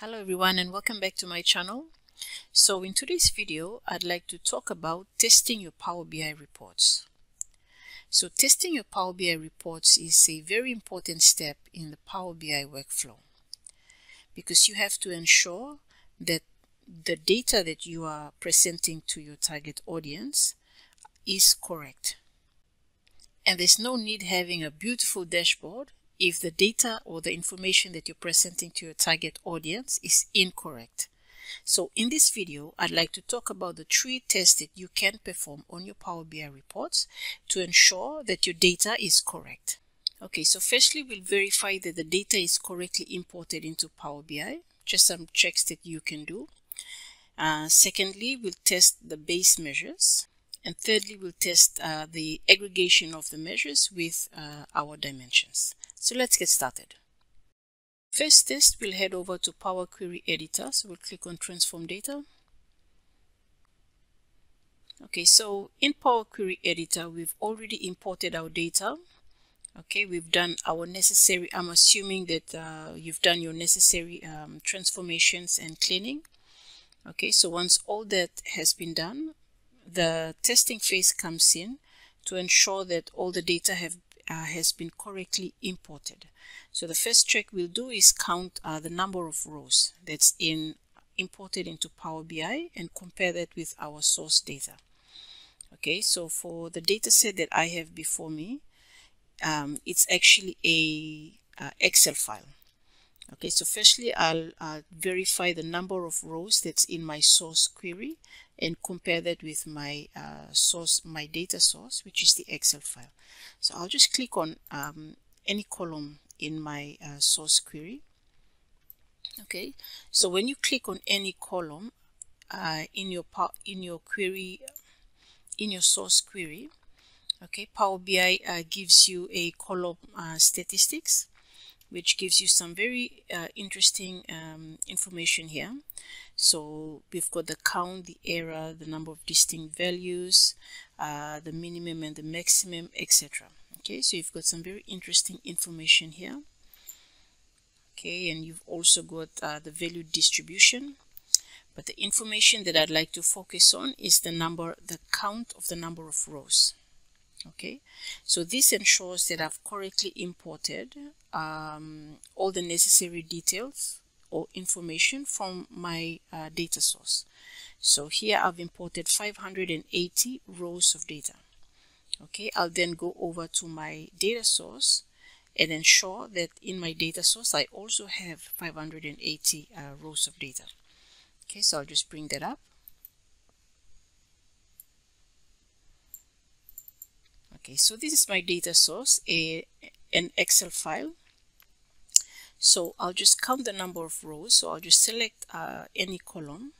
Hello everyone and welcome back to my channel. So in today's video I'd like to talk about testing your Power BI reports. So testing your Power BI reports is a very important step in the Power BI workflow because you have to ensure that the data that you are presenting to your target audience is correct. And there's no need having a beautiful dashboard if the data or the information that you're presenting to your target audience is incorrect. So in this video, I'd like to talk about the three tests that you can perform on your Power BI reports to ensure that your data is correct. Okay, so firstly, we'll verify that the data is correctly imported into Power BI. Just some checks that you can do. Secondly, we'll test the base measures. And thirdly, we'll test the aggregation of the measures with our dimensions. So let's get started. First test, we'll head over to Power Query Editor. So we'll click on Transform Data. Okay, so in Power Query Editor, we've already imported our data. Okay, we've done our necessary, I'm assuming that you've done your necessary transformations and cleaning. Okay, so once all that has been done, the testing phase comes in to ensure that all the data has been correctly imported. So the first check we'll do is count the number of rows that's imported into Power BI and compare that with our source data. Okay, so for the data set that I have before me, it's actually a Excel file. Okay, so firstly I'll verify the number of rows that's in my source query and compare that with my data source, which is the Excel file. So I'll just click on any column in my source query. Okay, so when you click on any column in your source query, okay, Power BI gives you a column statistics, which gives you some very interesting information here. So we've got the count, the error, the number of distinct values, the minimum and the maximum, etc. Okay, so you've got some very interesting information here. Okay, and you've also got the value distribution. But the information that I'd like to focus on is the count of the number of rows. Okay, so this ensures that I've correctly imported all the necessary details or information from my data source. So here I've imported 580 rows of data. Okay, I'll then go over to my data source and ensure that in my data source I also have 580 rows of data. Okay, so I'll just bring that up. Okay, so this is my data source, an Excel file. So I'll just count the number of rows. So I'll just select any column.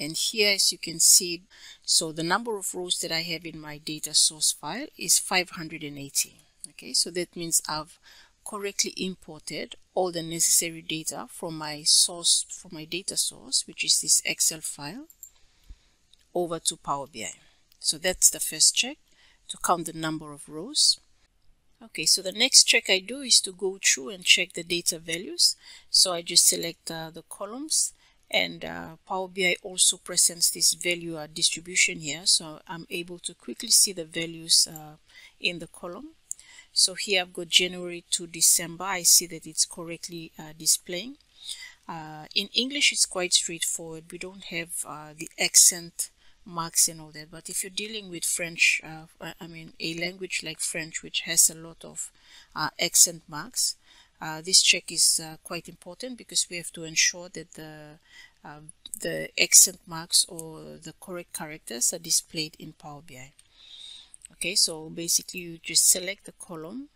And here, as you can see, so the number of rows that I have in my data source file is 580. Okay, so that means I've correctly imported all the necessary data from my source, from my data source, which is this Excel file, over to Power BI. So that's the first check, to count the number of rows. Okay, so the next check I do is to go through and check the data values. So I just select the columns, and Power BI also presents this value distribution here. So I'm able to quickly see the values in the column. So here I've got January to December. I see that it's correctly displaying. In English, it's quite straightforward. We don't have the accent marks and all that, but if you're dealing with French, a language like French, which has a lot of accent marks, this check is quite important because we have to ensure that the accent marks or the correct characters are displayed in Power BI. Okay, so basically you just select the column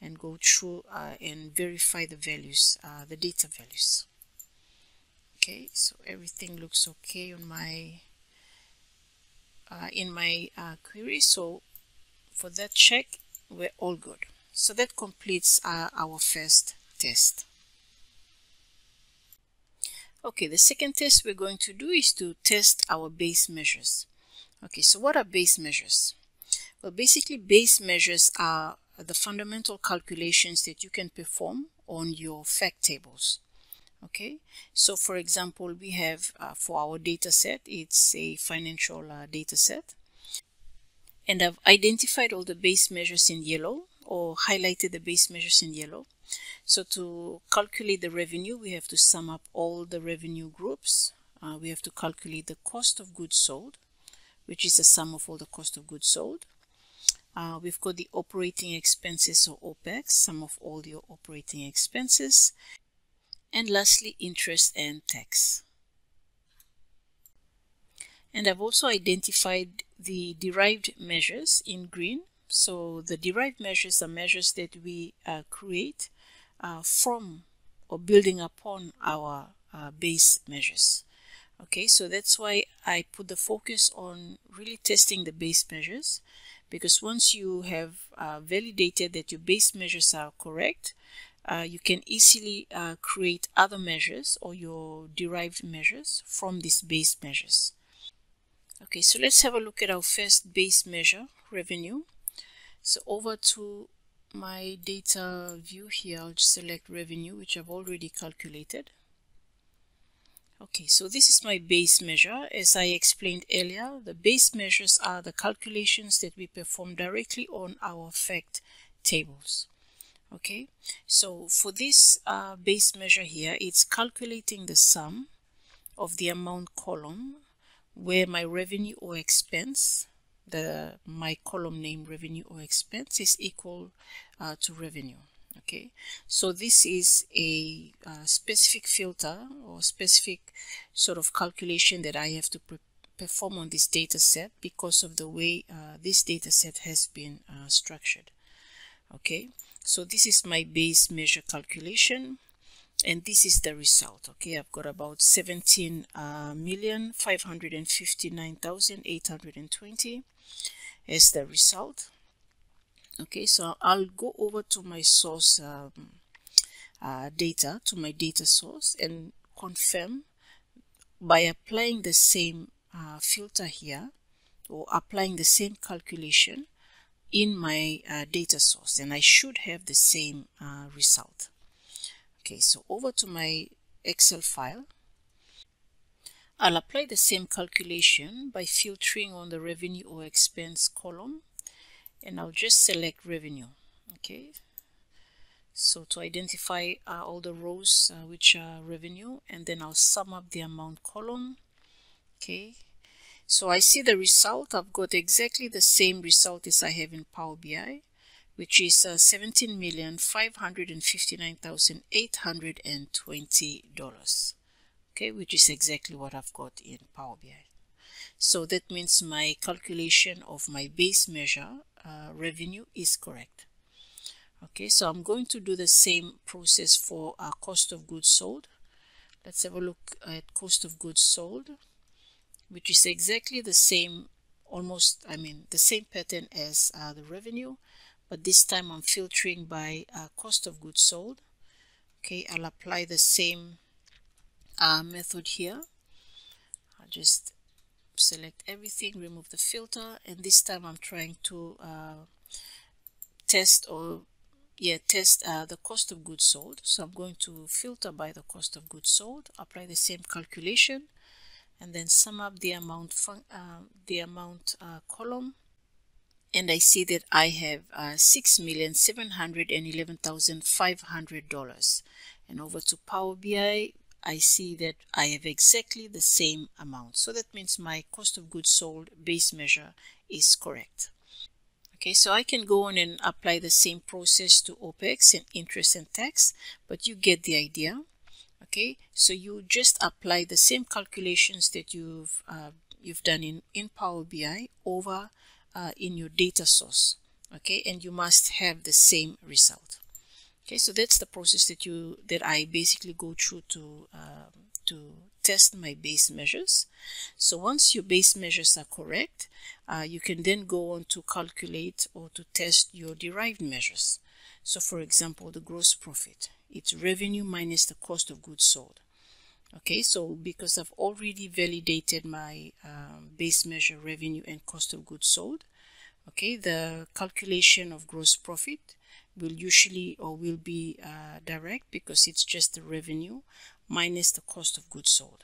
and go through and verify the values, the data values. Okay, so everything looks okay on my in my query. So for that check, we're all good. So that completes our first test. Okay, the second test we're going to do is to test our base measures. Okay, so what are base measures? Well, basically base measures are the fundamental calculations that you can perform on your fact tables. Okay, so for example, we have for our data set, it's a financial data set, and I've identified all the base measures in yellow, or highlighted the base measures in yellow. So to calculate the revenue, we have to sum up all the revenue groups. We have to calculate the cost of goods sold, which is the sum of all the cost of goods sold. We've got the operating expenses, or OPEX, sum of all your operating expenses. And lastly, interest and tax. And I've also identified the derived measures in green. So the derived measures are measures that we create from or building upon our base measures. Okay, so that's why I put the focus on really testing the base measures, because once you have validated that your base measures are correct, you can easily create other measures or your derived measures from these base measures. Okay, so let's have a look at our first base measure, revenue. So over to my data view here, I'll just select revenue, which I've already calculated. Okay, so this is my base measure. As I explained earlier, the base measures are the calculations that we perform directly on our fact tables. Okay, so for this base measure here, it's calculating the sum of the amount column where my revenue or expense, my column name revenue or expense, is equal to revenue. Okay, so this is a specific filter or specific sort of calculation that I have to perform on this data set because of the way this data set has been structured. Okay, so this is my base measure calculation, and this is the result. Okay, I've got about 17,559,820 as the result. Okay, so I'll go over to my source data, to my data source, and confirm by applying the same filter here, or applying the same calculation in my data source, and I should have the same result. Okay, so over to my Excel file, I'll apply the same calculation by filtering on the revenue or expense column, and I'll just select revenue. Okay, so to identify all the rows which are revenue, and then I'll sum up the amount column. Okay, so I see the result. I've got exactly the same result as I have in Power BI, which is $17,559,820. Okay, which is exactly what I've got in Power BI. So that means my calculation of my base measure revenue is correct. Okay, so I'm going to do the same process for cost of goods sold. Let's have a look at cost of goods sold, which is exactly the same, almost, I mean, the same pattern as the revenue, but this time I'm filtering by cost of goods sold. Okay, I'll apply the same method here. I'll just select everything, remove the filter, and this time I'm trying to test the cost of goods sold. So I'm going to filter by the cost of goods sold, apply the same calculation, and then sum up the amount column, and I see that I have $6,711,500. And over to Power BI, I see that I have exactly the same amount. So that means my cost of goods sold base measure is correct. Okay, so I can go on and apply the same process to OPEX and interest and tax, but you get the idea. Okay, so you just apply the same calculations that you've done in Power BI over in your data source. Okay, and you must have the same result. Okay, so that's the process that I basically go through to test my base measures. So once your base measures are correct, you can then go on to calculate or to test your derived measures. So for example, the gross profit, it's revenue minus the cost of goods sold. Okay, so because I've already validated my base measure revenue and cost of goods sold, okay, the calculation of gross profit will be direct because it's just the revenue minus the cost of goods sold,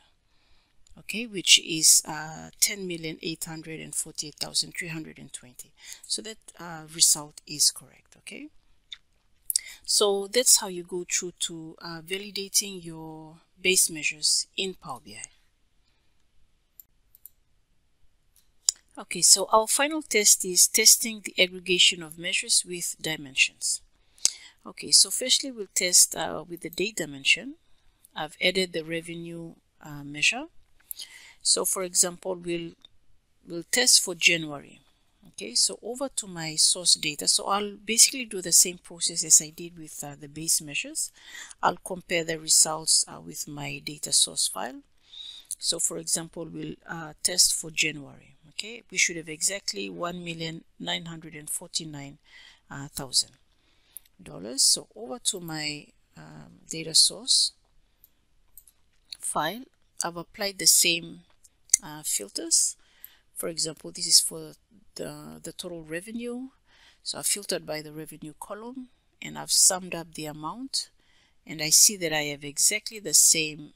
okay, which is 10,848,320. So that result is correct, okay. So that's how you go through to validating your base measures in Power BI. Okay, so our final test is testing the aggregation of measures with dimensions. Okay, so firstly we'll test with the date dimension. I've added the revenue measure. So for example, we'll test for January. Okay, so over to my source data. So I'll basically do the same process as I did with the base measures. I'll compare the results with my data source file. So for example, we'll test for January. Okay, we should have exactly $1,949,000. So over to my data source file, I've applied the same filters. For example, this is for the total revenue. So I filtered by the revenue column and I've summed up the amount, and I see that I have exactly the same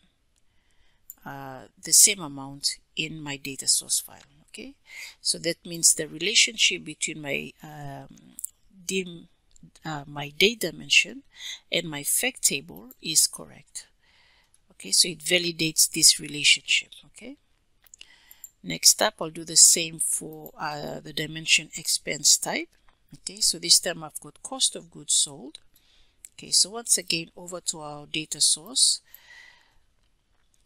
amount in my data source file. Okay, so that means the relationship between my my date dimension and my fact table is correct. Okay, so it validates this relationship. Okay, next up I'll do the same for the dimension expense type. Okay, so this time I've got cost of goods sold. Okay, so once again over to our data source,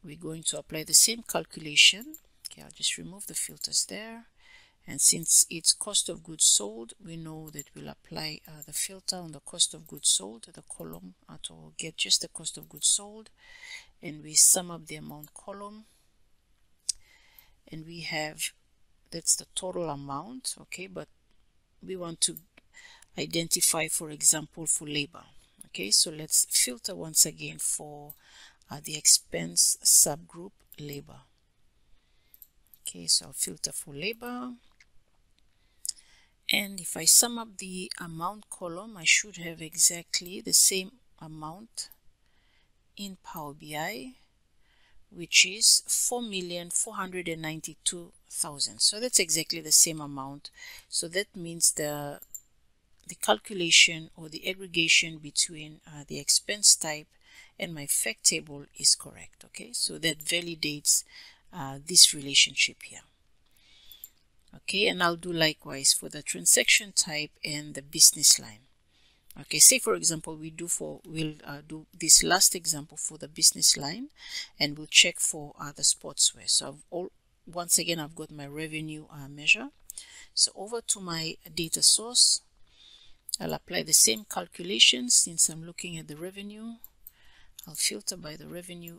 we're going to apply the same calculation. Okay, I'll just remove the filters there, and since it's cost of goods sold, we know that we'll apply the filter on the cost of goods sold, the column to get just the cost of goods sold, and we sum up the amount column, and we have, that's the total amount. Okay, but we want to identify, for example, for labor. Okay, so let's filter once again for the expense subgroup labor. Okay, so I'll filter for labor, and if I sum up the amount column, I should have exactly the same amount in Power BI, which is $4,492,000. So that's exactly the same amount. So that means the calculation or the aggregation between the expense type and my fact table is correct. Okay, so that validates this relationship here. Okay, and I'll do likewise for the transaction type and the business line. Okay, say for example we'll do this last example for the business line, and we'll check for the sportswear. So once again I've got my revenue measure. So over to my data source, I'll apply the same calculations since I'm looking at the revenue. I'll filter by the revenue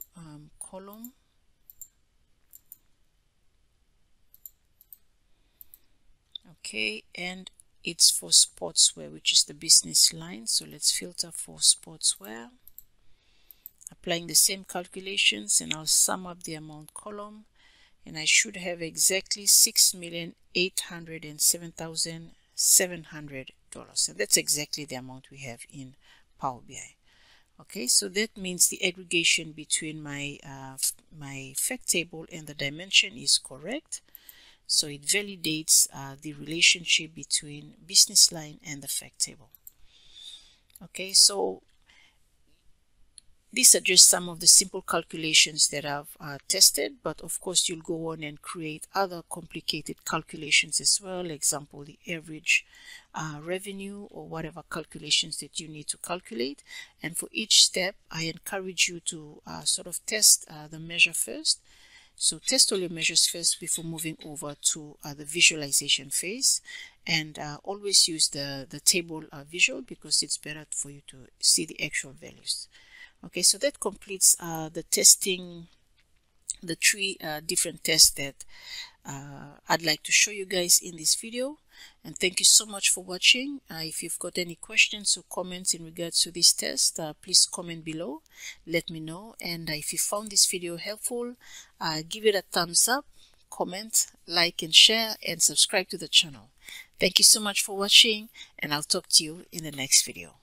column, okay, and it's for sportswear, which is the business line. So let's filter for sportswear, applying the same calculations, and I'll sum up the amount column, and I should have exactly $6,807,700. And that's exactly the amount we have in Power BI. Okay, so that means the aggregation between my my fact table and the dimension is correct. So it validates the relationship between business line and the fact table. Okay, so these are just some of the simple calculations that I've tested, but of course you'll go on and create other complicated calculations as well, example the average revenue or whatever calculations that you need to calculate. And for each step, I encourage you to sort of test the measure first. So test all your measures first before moving over to the visualization phase, and always use the table visual because it's better for you to see the actual values. Okay, so that completes the three different tests that I'd like to show you guys in this video. And thank you so much for watching. If you've got any questions or comments in regards to this test, please comment below, let me know. And if you found this video helpful, give it a thumbs up, comment, like and share, and subscribe to the channel. Thank you so much for watching, and I'll talk to you in the next video.